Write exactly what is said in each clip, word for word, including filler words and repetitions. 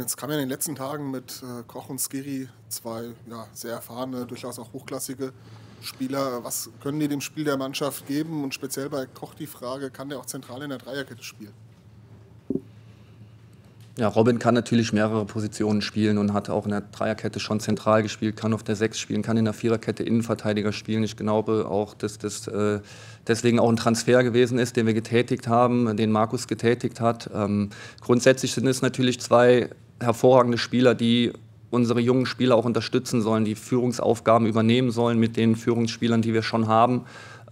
Jetzt kamen in den letzten Tagen mit äh, Koch und Skiri zwei ja, sehr erfahrene, durchaus auch hochklassige Spieler. Was können die dem Spiel der Mannschaft geben? Und speziell bei Koch die Frage, kann der auch zentral in der Dreierkette spielen? Ja, Robin kann natürlich mehrere Positionen spielen und hat auch in der Dreierkette schon zentral gespielt, kann auf der Sechs spielen, kann in der Viererkette Innenverteidiger spielen. Ich glaube auch, dass das äh, deswegen auch ein Transfer gewesen ist, den wir getätigt haben, den Markus getätigt hat. Ähm, grundsätzlich sind es natürlich zwei hervorragende Spieler, die unsere jungen Spieler auch unterstützen sollen, die Führungsaufgaben übernehmen sollen mit den Führungsspielern, die wir schon haben.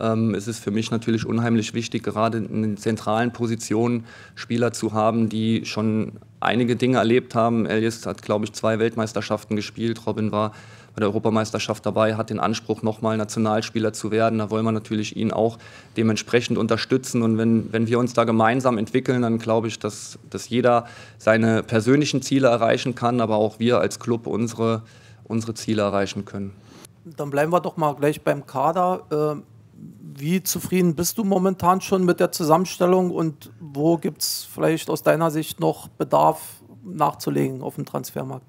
Ähm, es ist für mich natürlich unheimlich wichtig, gerade in den zentralen Positionen Spieler zu haben, die schon einige Dinge erlebt haben. Elias hat, glaube ich, zwei Weltmeisterschaften gespielt. Robin war bei der Europameisterschaft dabei, hat den Anspruch, nochmal Nationalspieler zu werden. Da wollen wir natürlich ihn auch dementsprechend unterstützen. Und wenn, wenn wir uns da gemeinsam entwickeln, dann glaube ich, dass, dass jeder seine persönlichen Ziele erreichen kann, aber auch wir als Club unsere, unsere Ziele erreichen können. Dann bleiben wir doch mal gleich beim Kader. Wie zufrieden bist du momentan schon mit der Zusammenstellung und wo gibt es vielleicht aus deiner Sicht noch Bedarf nachzulegen auf dem Transfermarkt?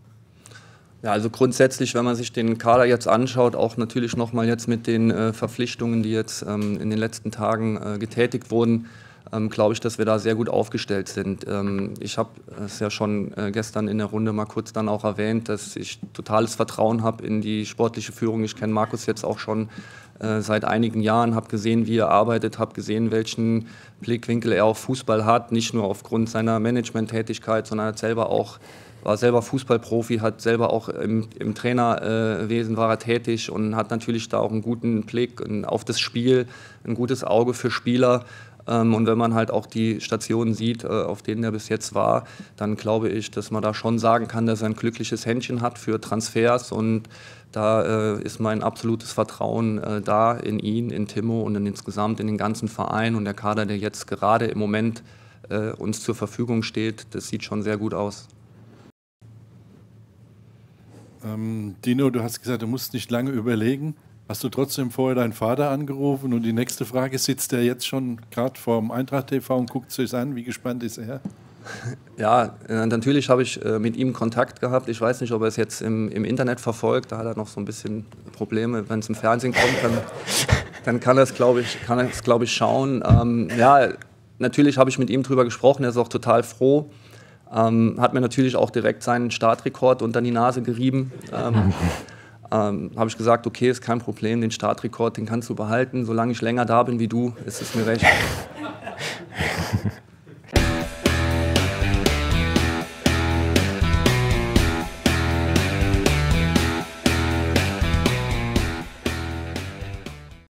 Ja, also grundsätzlich, wenn man sich den Kader jetzt anschaut, auch natürlich nochmal jetzt mit den äh, Verpflichtungen, die jetzt ähm, in den letzten Tagen äh, getätigt wurden, ähm, glaube ich, dass wir da sehr gut aufgestellt sind. Ähm, ich habe es ja schon äh, gestern in der Runde mal kurz dann auch erwähnt, dass ich totales Vertrauen habe in die sportliche Führung. Ich kenne Markus jetzt auch schon seit einigen Jahren, habe gesehen, wie er arbeitet, habe gesehen, welchen Blickwinkel er auf Fußball hat, nicht nur aufgrund seiner Management-Tätigkeit, sondern hat selber auch, war selber Fußballprofi, hat selber auch im, im Trainerwesen war er tätig und hat natürlich da auch einen guten Blick auf das Spiel, ein gutes Auge für Spieler. Und wenn man halt auch die Stationen sieht, auf denen er bis jetzt war, dann glaube ich, dass man da schon sagen kann, dass er ein glückliches Händchen hat für Transfers. Und da ist mein absolutes Vertrauen da in ihn, in Timo und in insgesamt in den ganzen Verein. Und der Kader, der jetzt gerade im Moment uns zur Verfügung steht, das sieht schon sehr gut aus. Ähm, Dino, du hast gesagt, du musst nicht lange überlegen. Hast du trotzdem vorher deinen Vater angerufen? Und die nächste Frage, sitzt der jetzt schon gerade vorm Eintracht T V und guckt sich an? Wie gespannt ist er? Ja, natürlich habe ich mit ihm Kontakt gehabt. Ich weiß nicht, ob er es jetzt im, im Internet verfolgt. Da hat er noch so ein bisschen Probleme. Wenn es im Fernsehen kommt, dann, dann kann er es, glaube ich, kann er es, glaube ich, schauen. Ähm, ja, natürlich habe ich mit ihm drüber gesprochen. Er ist auch total froh. Ähm, hat mir natürlich auch direkt seinen Startrekord unter die Nase gerieben. Ähm, Ähm, habe ich gesagt, okay, ist kein Problem, den Startrekord, den kannst du behalten, solange ich länger da bin wie du, ist es mir recht.